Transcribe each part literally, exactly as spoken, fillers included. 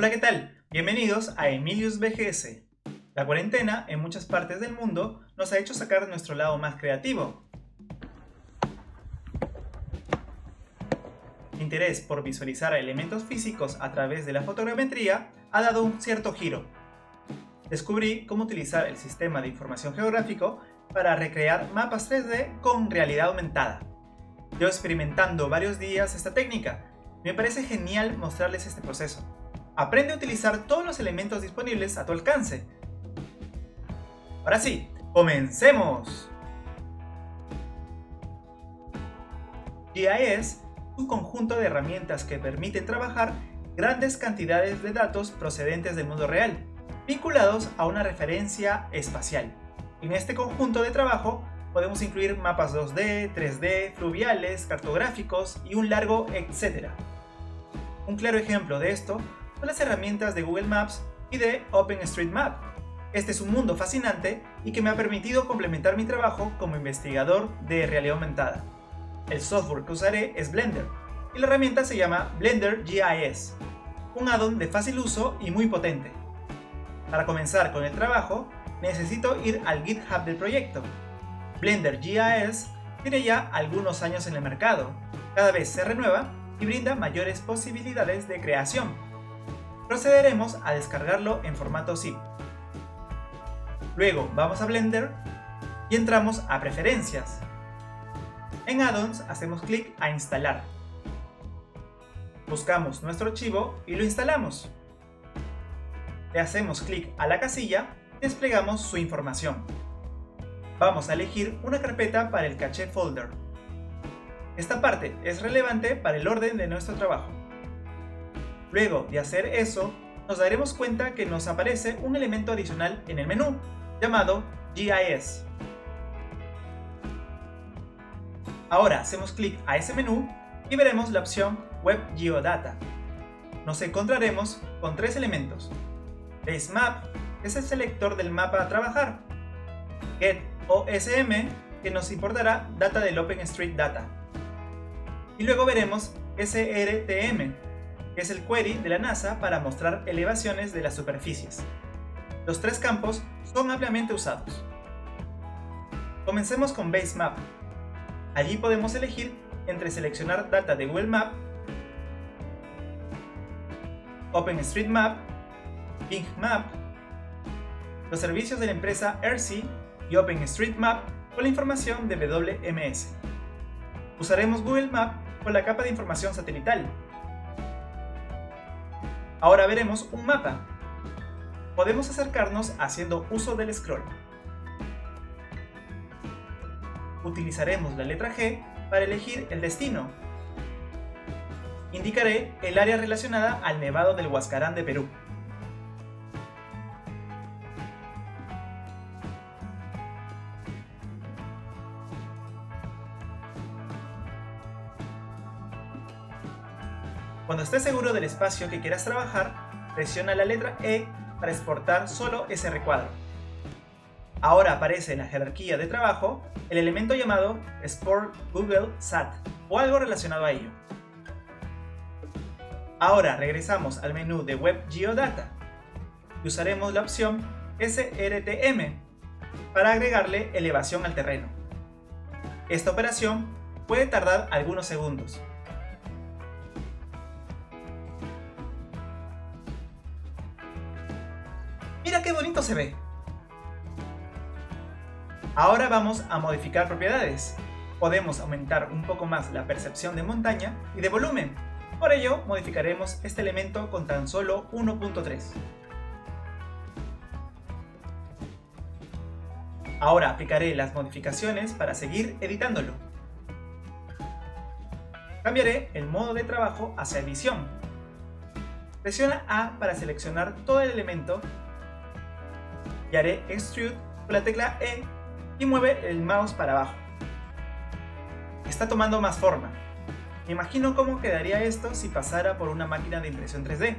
Hola, ¿qué tal? Bienvenidos a emiliusvgs. La cuarentena en muchas partes del mundo nos ha hecho sacar nuestro lado más creativo. El interés por visualizar elementos físicos a través de la fotogrametría ha dado un cierto giro. Descubrí cómo utilizar el Sistema de Información Geográfico para recrear mapas tres D con realidad aumentada. Llevo experimentando varios días esta técnica. Me parece genial mostrarles este proceso. Aprende a utilizar todos los elementos disponibles a tu alcance. Ahora sí, ¡comencemos! G I S es un conjunto de herramientas que permiten trabajar grandes cantidades de datos procedentes del mundo real, vinculados a una referencia espacial. En este conjunto de trabajo podemos incluir mapas dos D, tres D, fluviales, cartográficos y un largo etcétera. Un claro ejemplo de esto son las herramientas de Google Maps y de OpenStreetMap. Este es un mundo fascinante y que me ha permitido complementar mi trabajo como investigador de realidad aumentada. El software que usaré es Blender y la herramienta se llama Blender G I S, un add-on de fácil uso y muy potente. Para comenzar con el trabajo, necesito ir al GitHub del proyecto. Blender G I S tiene ya algunos años en el mercado, cada vez se renueva y brinda mayores posibilidades de creación. Procederemos a descargarlo en formato zip. Luego vamos a Blender y entramos a Preferencias. En Add-ons hacemos clic a Instalar. Buscamos nuestro archivo y lo instalamos. Le hacemos clic a la casilla y desplegamos su información. Vamos a elegir una carpeta para el caché folder. Esta parte es relevante para el orden de nuestro trabajo. Luego de hacer eso, nos daremos cuenta que nos aparece un elemento adicional en el menú, llamado G I S. Ahora hacemos clic a ese menú y veremos la opción Web Geodata. Nos encontraremos con tres elementos. Base Map, que es el selector del mapa a trabajar. Get O S M, que nos importará data del OpenStreetData. Y luego veremos S R T M, que es el query de la NASA para mostrar elevaciones de las superficies. Los tres campos son ampliamente usados. Comencemos con Base Map. Allí podemos elegir entre seleccionar data de Google Maps, OpenStreetMap, Bing Map, los servicios de la empresa E S R I y OpenStreetMap con la información de W M S. Usaremos Google Maps con la capa de información satelital. Ahora veremos un mapa. Podemos acercarnos haciendo uso del scroll. Utilizaremos la letra G para elegir el destino. Indicaré el área relacionada al nevado del Huascarán de Perú. Cuando estés seguro del espacio que quieras trabajar, presiona la letra E para exportar solo ese recuadro. Ahora aparece en la jerarquía de trabajo el elemento llamado Export Google S A T o algo relacionado a ello. Ahora regresamos al menú de Web Geodata y usaremos la opción S R T M para agregarle elevación al terreno. Esta operación puede tardar algunos segundos. ¡Mira qué bonito se ve! Ahora vamos a modificar propiedades. Podemos aumentar un poco más la percepción de montaña y de volumen. Por ello, modificaremos este elemento con tan solo uno punto tres. Ahora aplicaré las modificaciones para seguir editándolo. Cambiaré el modo de trabajo hacia edición. Presiona A para seleccionar todo el elemento y haré Extrude con la tecla E y mueve el mouse para abajo. Está tomando más forma. Me imagino cómo quedaría esto si pasara por una máquina de impresión tres D.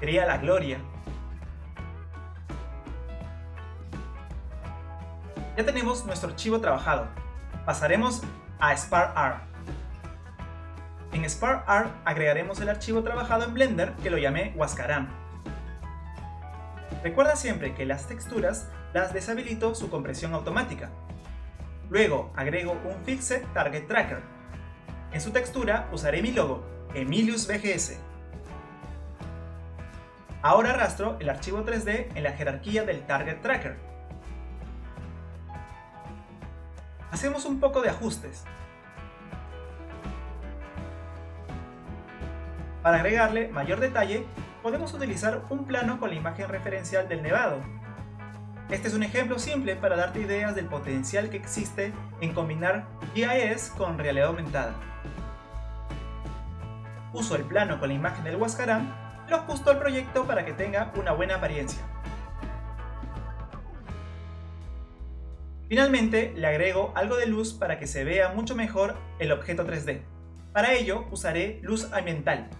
Sería la gloria. Ya tenemos nuestro archivo trabajado. Pasaremos a Spark A R. En Spark A R agregaremos el archivo trabajado en Blender que lo llamé Huascarán. Recuerda siempre que las texturas las deshabilito su compresión automática. Luego agrego un Fixed Target Tracker. En su textura usaré mi logo, emiliusvgs. Ahora arrastro el archivo tres D en la jerarquía del Target Tracker. Hacemos un poco de ajustes para agregarle mayor detalle. Podemos utilizar un plano con la imagen referencial del nevado. Este es un ejemplo simple para darte ideas del potencial que existe en combinar G I S con realidad aumentada. Uso el plano con la imagen del Huascarán, lo ajusto al proyecto para que tenga una buena apariencia. Finalmente le agrego algo de luz para que se vea mucho mejor el objeto tres D. Para ello usaré luz ambiental.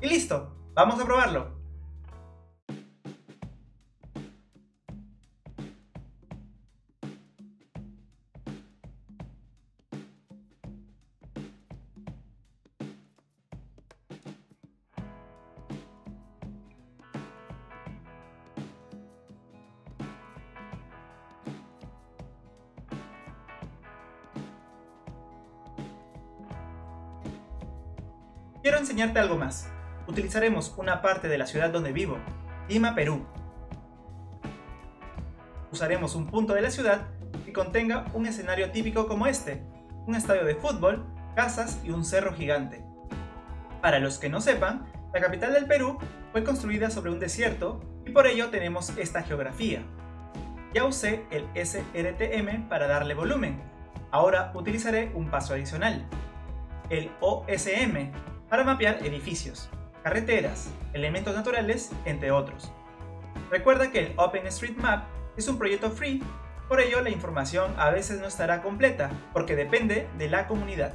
¡Y listo! ¡Vamos a probarlo! Quiero enseñarte algo más. Utilizaremos una parte de la ciudad donde vivo, Lima, Perú. Usaremos un punto de la ciudad que contenga un escenario típico como este, un estadio de fútbol, casas y un cerro gigante. Para los que no sepan, la capital del Perú fue construida sobre un desierto y por ello tenemos esta geografía. Ya usé el S R T M para darle volumen. Ahora utilizaré un paso adicional, el O S M, para mapear edificios, carreteras, elementos naturales, entre otros. Recuerda que el OpenStreetMap es un proyecto free, por ello la información a veces no estará completa, porque depende de la comunidad.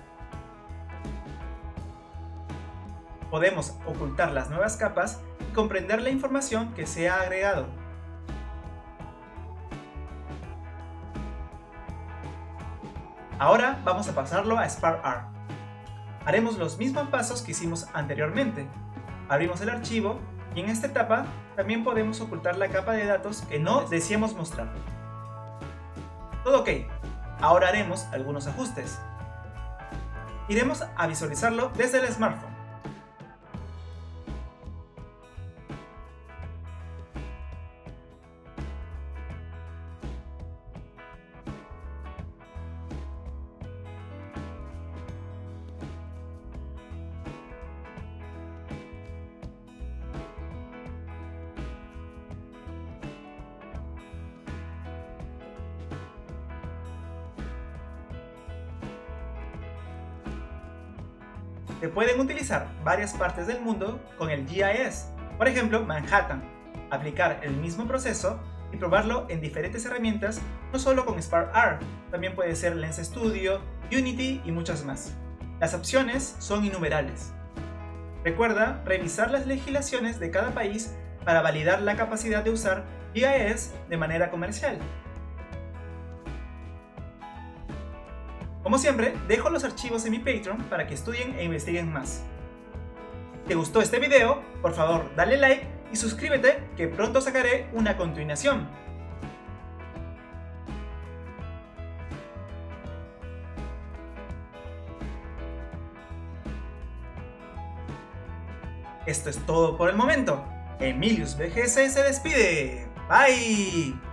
Podemos ocultar las nuevas capas y comprender la información que se ha agregado. Ahora vamos a pasarlo a Spark A R. Haremos los mismos pasos que hicimos anteriormente. Abrimos el archivo y en esta etapa también podemos ocultar la capa de datos que no deseamos mostrar. Todo ok. Ahora haremos algunos ajustes. Iremos a visualizarlo desde el smartphone. Se pueden utilizar varias partes del mundo con el G I S, por ejemplo Manhattan, aplicar el mismo proceso y probarlo en diferentes herramientas, no solo con Spark A R, también puede ser Lens Studio, Unity y muchas más. Las opciones son innumerables. Recuerda revisar las legislaciones de cada país para validar la capacidad de usar G I S de manera comercial. Como siempre, dejo los archivos en mi Patreon para que estudien e investiguen más. ¿Te gustó este video? Por favor, dale like y suscríbete que pronto sacaré una continuación. Esto es todo por el momento. Emiliusvgs se despide. Bye.